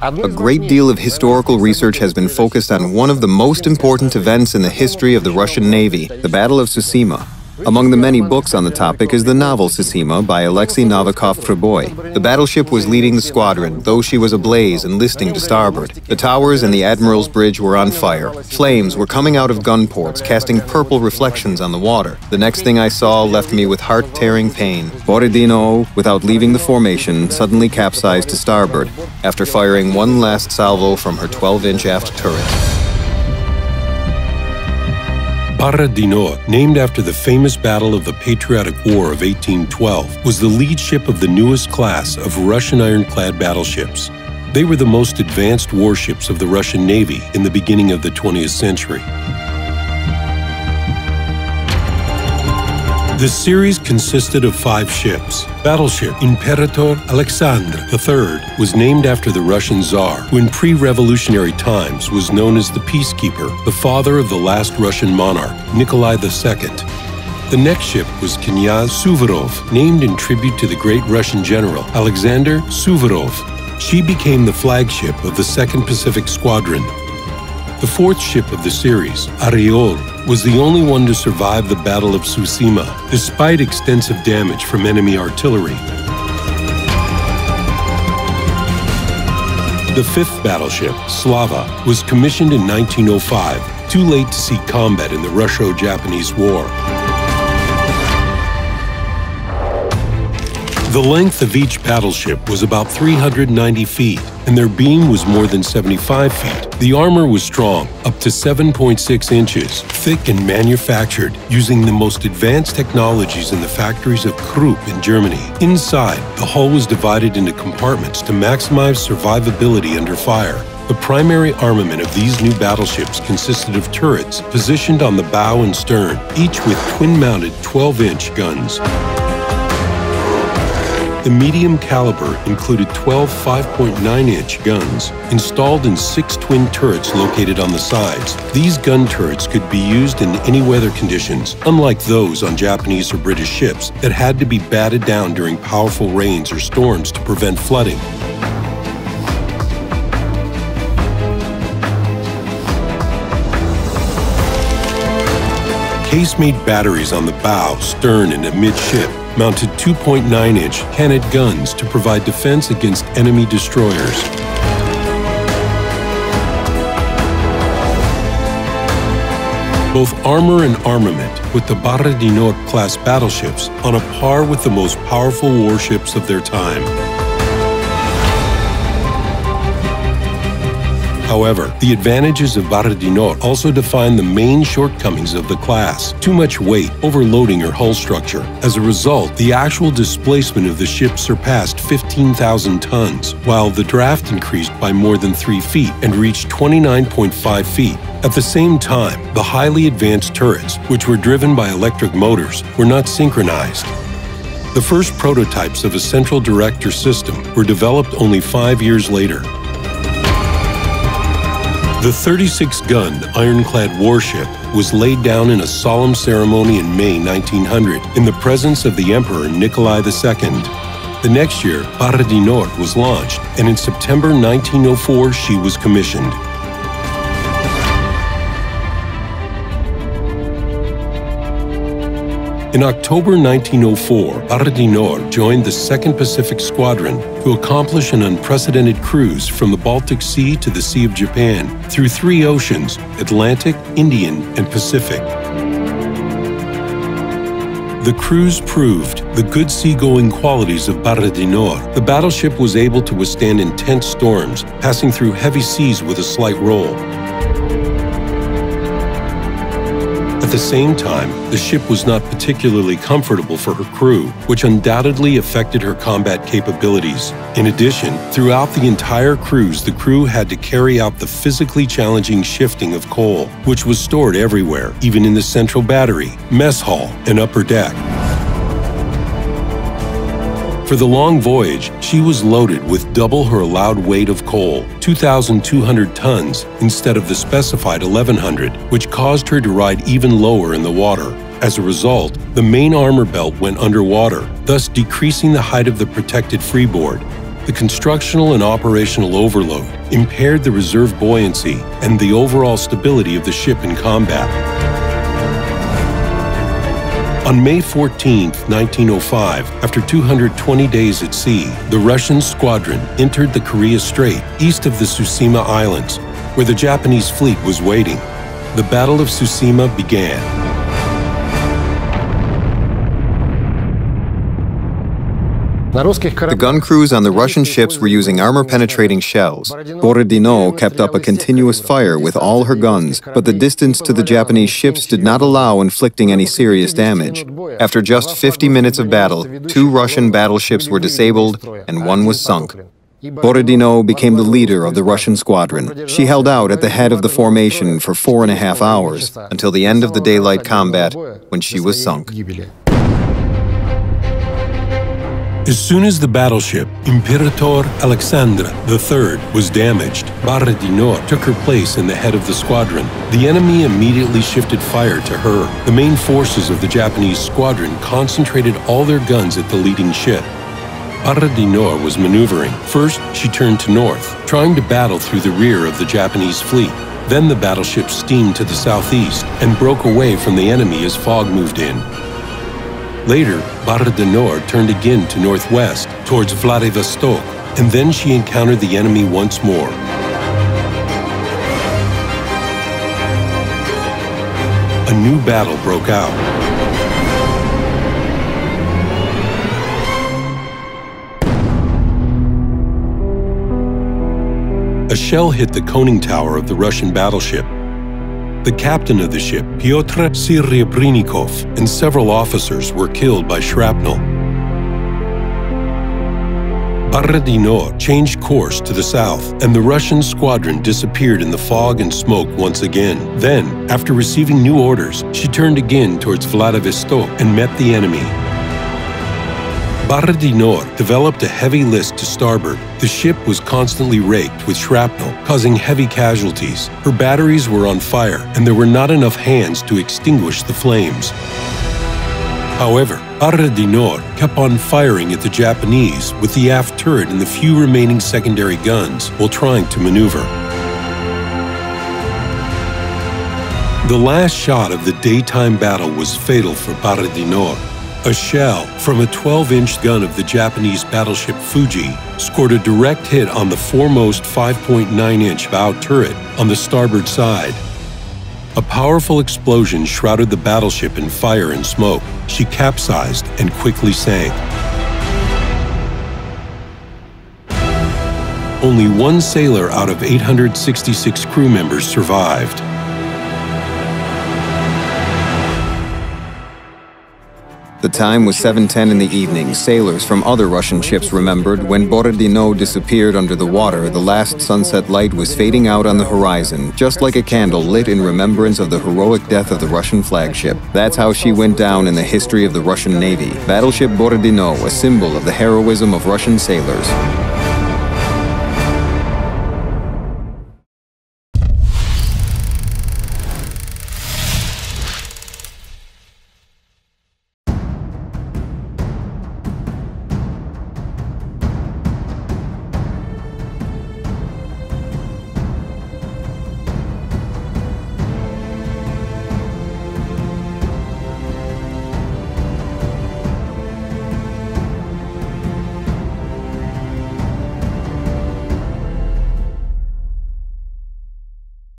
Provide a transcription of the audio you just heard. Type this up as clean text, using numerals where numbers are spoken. A great deal of historical research has been focused on one of the most important events in the history of the Russian Navy, the Battle of Tsushima. Among the many books on the topic is the novel Tsushima by Alexei Novikov-Triboy. The battleship was leading the squadron, though she was ablaze and listing to starboard. The towers and the Admiral's Bridge were on fire. Flames were coming out of gun ports, casting purple reflections on the water. The next thing I saw left me with heart-tearing pain. Borodino, without leaving the formation, suddenly capsized to starboard, after firing one last salvo from her 12-inch aft turret. Borodino, named after the famous Battle of the Patriotic War of 1812, was the lead ship of the newest class of Russian ironclad battleships. They were the most advanced warships of the Russian Navy in the beginning of the 20th century. The series consisted of 5 ships. Battleship Imperator Aleksandr III was named after the Russian Tsar, who in pre-revolutionary times was known as the Peacekeeper, the father of the last Russian monarch, Nikolai II. The next ship was Knyaz Suvorov, named in tribute to the great Russian general, Alexander Suvorov. She became the flagship of the 2nd Pacific Squadron. The 4th ship of the series, Ariol, was the only one to survive the Battle of Tsushima, despite extensive damage from enemy artillery. The 5th battleship, Slava, was commissioned in 1905, too late to see combat in the Russo-Japanese War. The length of each battleship was about 390 feet, and their beam was more than 75 feet. The armor was strong, up to 7.6 inches, thick and manufactured, using the most advanced technologies in the factories of Krupp in Germany. Inside, the hull was divided into compartments to maximize survivability under fire. The primary armament of these new battleships consisted of turrets positioned on the bow and stern, each with twin-mounted 12-inch guns. The medium caliber included 12 5.9-inch guns installed in 6 twin turrets located on the sides. These gun turrets could be used in any weather conditions, unlike those on Japanese or British ships that had to be batted down during powerful rains or storms to prevent flooding. Casemate batteries on the bow, stern, and amidship mounted 2.9-inch Cannett guns to provide defense against enemy destroyers. Both armor and armament with the Borodino-class battleships on a par with the most powerful warships of their time. However, the advantages of Borodino also define the main shortcomings of the class: too much weight, overloading her hull structure. As a result, the actual displacement of the ship surpassed 15,000 tons, while the draft increased by more than 3 feet and reached 29.5 feet. At the same time, the highly advanced turrets, which were driven by electric motors, were not synchronized. The first prototypes of a central director system were developed only 5 years later. The 36-gun ironclad warship was laid down in a solemn ceremony in May 1900 in the presence of the Emperor Nikolai II. The next year, Borodino was launched, and in September 1904 she was commissioned. In October 1904, Borodino joined the 2nd Pacific Squadron to accomplish an unprecedented cruise from the Baltic Sea to the Sea of Japan through 3 oceans: Atlantic, Indian, and Pacific. The cruise proved the good seagoing qualities of Borodino. The battleship was able to withstand intense storms, passing through heavy seas with a slight roll. At the same time, the ship was not particularly comfortable for her crew, which undoubtedly affected her combat capabilities. In addition, throughout the entire cruise, the crew had to carry out the physically challenging shifting of coal, which was stored everywhere, even in the central battery, mess hall, and upper deck. For the long voyage, she was loaded with double her allowed weight of coal, 2,200 tons, instead of the specified 1,100, which caused her to ride even lower in the water. As a result, the main armor belt went underwater, thus decreasing the height of the protected freeboard. The constructional and operational overload impaired the reserve buoyancy and the overall stability of the ship in combat. On May 14, 1905, after 220 days at sea, the Russian squadron entered the Korea Strait east of the Tsushima Islands, where the Japanese fleet was waiting. The Battle of Tsushima began. The gun crews on the Russian ships were using armor-penetrating shells. Borodino kept up a continuous fire with all her guns, but the distance to the Japanese ships did not allow inflicting any serious damage. After just 50 minutes of battle, 2 Russian battleships were disabled and 1 was sunk. Borodino became the leader of the Russian squadron. She held out at the head of the formation for 4.5 hours, until the end of the daylight combat, when she was sunk. As soon as the battleship Imperator Aleksandr III was damaged, Borodino took her place in the head of the squadron. The enemy immediately shifted fire to her. The main forces of the Japanese squadron concentrated all their guns at the leading ship. Borodino was maneuvering. First, she turned to north, trying to battle through the rear of the Japanese fleet. Then the battleship steamed to the southeast and broke away from the enemy as fog moved in. Later, Borodino turned again to northwest, towards Vladivostok, and then she encountered the enemy once more. A new battle broke out. A shell hit the conning tower of the Russian battleship. The captain of the ship, Pyotr Serebrennikov, and several officers were killed by shrapnel. Borodino changed course to the south, and the Russian squadron disappeared in the fog and smoke once again. Then, after receiving new orders, she turned again towards Vladivostok and met the enemy. Borodino developed a heavy list to starboard. The ship was constantly raked with shrapnel, causing heavy casualties. Her batteries were on fire, and there were not enough hands to extinguish the flames. However, Borodino kept on firing at the Japanese with the aft turret and the few remaining secondary guns while trying to maneuver. The last shot of the daytime battle was fatal for Borodino. A shell from a 12-inch gun of the Japanese battleship Fuji scored a direct hit on the foremost 5.9-inch bow turret on the starboard side. A powerful explosion shrouded the battleship in fire and smoke. She capsized and quickly sank. Only 1 sailor out of 866 crew members survived. The time was 7:10 in the evening. Sailors from other Russian ships remembered when Borodino disappeared under the water, the last sunset light was fading out on the horizon, just like a candle lit in remembrance of the heroic death of the Russian flagship. That's how she went down in the history of the Russian Navy. Battleship Borodino, a symbol of the heroism of Russian sailors.